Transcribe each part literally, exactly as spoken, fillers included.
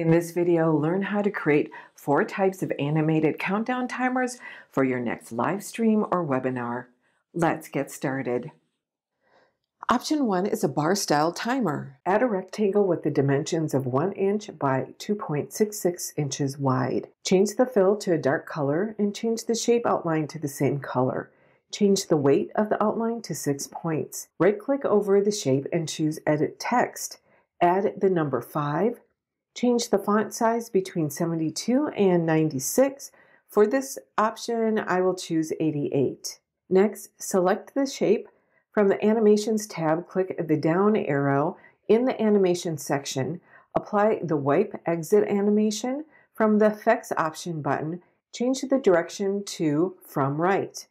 In this video, learn how to create four types of animated countdown timers for your next live stream or webinar. Let's get started. Option one is a bar style timer. Add a rectangle with the dimensions of one inch by two point six six inches wide. Change the fill to a dark color and change the shape outline to the same color. Change the weight of the outline to six points. Right-click over the shape and choose Edit Text. Add the number five. Change the font size between seventy-two and ninety-six. For this option, I will choose eighty-eight. Next, select the shape. From the Animations tab, click the down arrow in the Animation section. Apply the Wipe Exit animation. From the Effects option button, change the direction to From Right.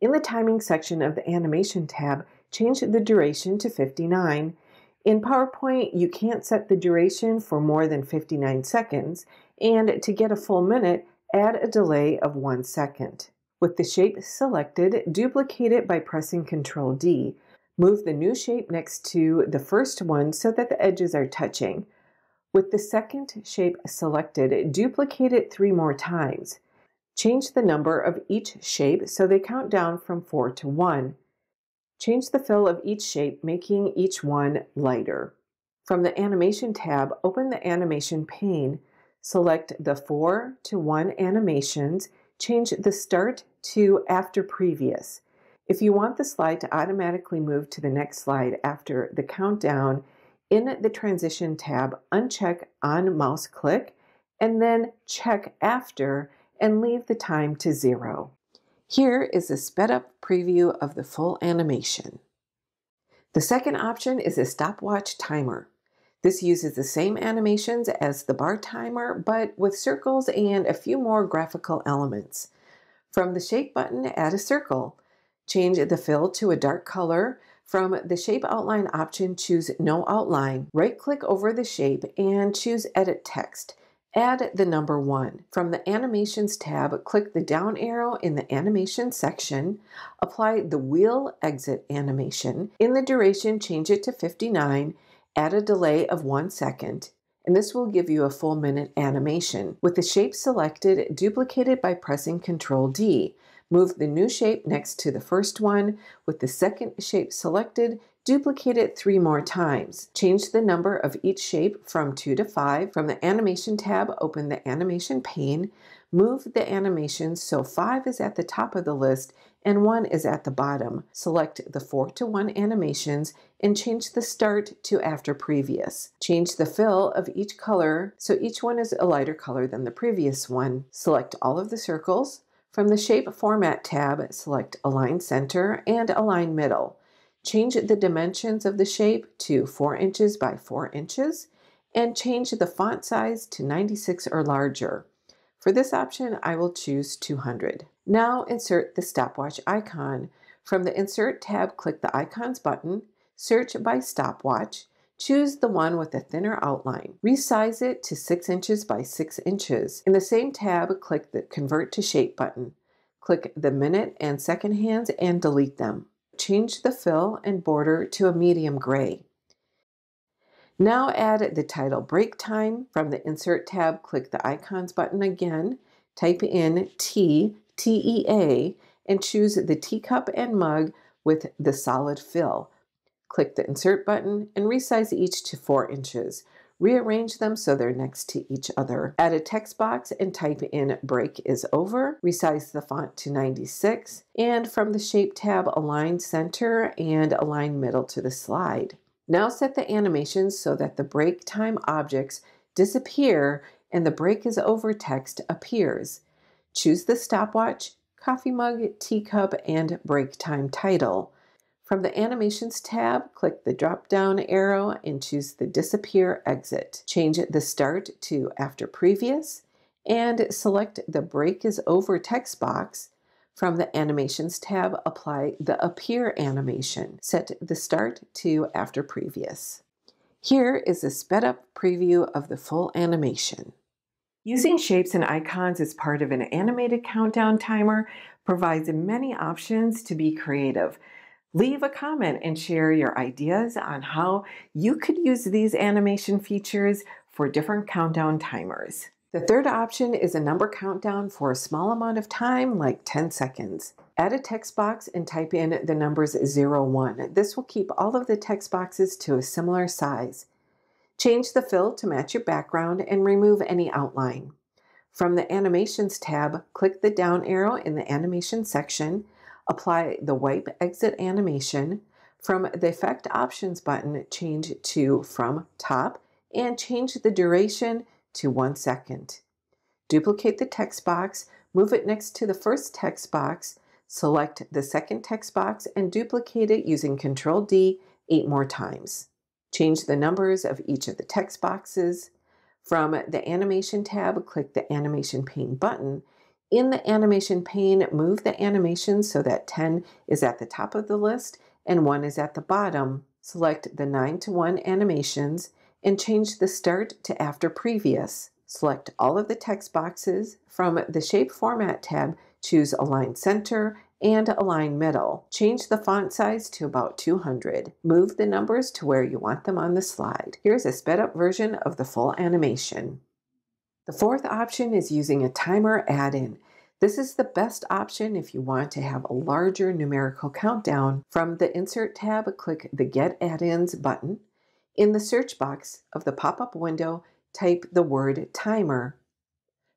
In the Timing section of the Animation tab, change the duration to fifty-nine. In PowerPoint, you can't set the duration for more than fifty-nine seconds, and to get a full minute, add a delay of one second. With the shape selected, duplicate it by pressing control D. Move the new shape next to the first one so that the edges are touching. With the second shape selected, duplicate it three more times. Change the number of each shape so they count down from four to one. Change the fill of each shape, making each one lighter. From the Animation tab, open the Animation pane. Select the four to one animations. Change the Start to After Previous. If you want the slide to automatically move to the next slide after the countdown, in the Transition tab, uncheck On Mouse Click, and then check After, and leave the time to zero. Here is a sped-up preview of the full animation. The second option is a stopwatch timer. This uses the same animations as the bar timer, but with circles and a few more graphical elements. From the Shape button, add a circle. Change the fill to a dark color. From the Shape Outline option, choose No Outline. Right-click over the shape and choose Edit Text. Add the number one. From the Animations tab, click the down arrow in the Animation section. Apply the Wheel Exit animation. In the duration, change it to fifty-nine. Add a delay of one second, and this will give you a full minute animation. With the shape selected, duplicate it by pressing control D. Move the new shape next to the first one. With the second shape selected, duplicate it three more times. Change the number of each shape from two to five. From the Animation tab, open the Animation pane. Move the animations so five is at the top of the list and one is at the bottom. Select the four to one animations and change the Start to After Previous. Change the fill of each color so each one is a lighter color than the previous one. Select all of the circles. From the Shape Format tab, select Align Center and Align Middle. Change the dimensions of the shape to four inches by four inches and change the font size to ninety-six or larger. For this option, I will choose two hundred. Now insert the stopwatch icon. From the Insert tab, click the Icons button, search by stopwatch, choose the one with a thinner outline. Resize it to six inches by six inches. In the same tab, click the Convert to Shape button. Click the minute and second hands and delete them. Change the fill and border to a medium gray. Now add the title Breaktime. From the Insert tab, click the Icons button again, type in T, T E A, and choose the teacup and mug with the solid fill. Click the Insert button and resize each to four inches. Rearrange them so they're next to each other. Add a text box and type in Break is Over. Resize the font to ninety-six. And from the Shape tab, align center and align middle to the slide. Now set the animations so that the break time objects disappear and the Break is Over text appears. Choose the stopwatch, coffee mug, teacup, and break time title. From the Animations tab, click the drop-down arrow and choose the Disappear Exit. Change the Start to After Previous and select the Break is Over text box. From the Animations tab, apply the Appear animation. Set the Start to After Previous. Here is a sped-up preview of the full animation. Using shapes and icons as part of an animated countdown timer provides many options to be creative. Leave a comment and share your ideas on how you could use these animation features for different countdown timers. The third option is a number countdown for a small amount of time, like ten seconds. Add a text box and type in the numbers zero one. This will keep all of the text boxes to a similar size. Change the fill to match your background and remove any outline. From the Animations tab, click the down arrow in the Animation section, apply the Wipe Exit Animation. From the Effect Options button, change to From Top and change the duration to one second. Duplicate the text box, move it next to the first text box, select the second text box and duplicate it using control D eight more times. Change the numbers of each of the text boxes. From the Animation tab, click the Animation Pane button. In the Animation pane, move the animation so that ten is at the top of the list and one is at the bottom. Select the nine to one animations and change the start to after previous. Select all of the text boxes. From the Shape Format tab, choose Align Center and Align Middle. Change the font size to about two hundred. Move the numbers to where you want them on the slide. Here's a sped up version of the full animation. The fourth option is using a timer add-in. This is the best option if you want to have a larger numerical countdown. From the Insert tab, click the Get Add-ins button. In the search box of the pop-up window, type the word timer.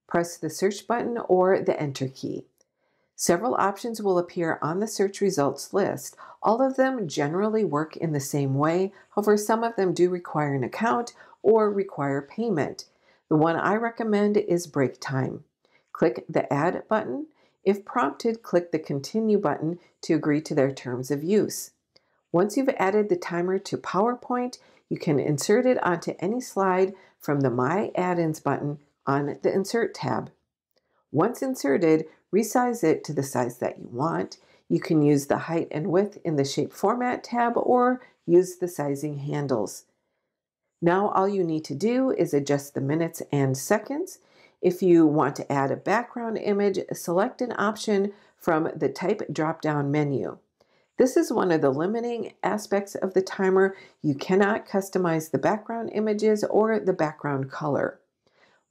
Press the search button or the Enter key. Several options will appear on the search results list. All of them generally work in the same way, however, some of them do require an account or require payment. The one I recommend is Breaktime. Click the Add button. If prompted, click the Continue button to agree to their terms of use. Once you've added the timer to PowerPoint, you can insert it onto any slide from the My Add-ins button on the Insert tab. Once inserted, resize it to the size that you want. You can use the height and width in the Shape Format tab or use the sizing handles. Now all you need to do is adjust the minutes and seconds. If you want to add a background image, select an option from the Type drop-down menu. This is one of the limiting aspects of the timer. You cannot customize the background images or the background color.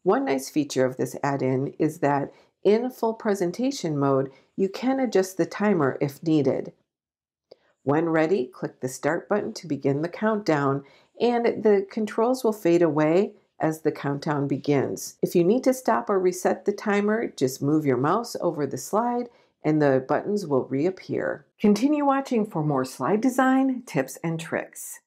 One nice feature of this add-in is that in full presentation mode, you can adjust the timer if needed. When ready, click the Start button to begin the countdown, and the controls will fade away as the countdown begins. If you need to stop or reset the timer, just move your mouse over the slide and the buttons will reappear. Continue watching for more slide design tips and tricks.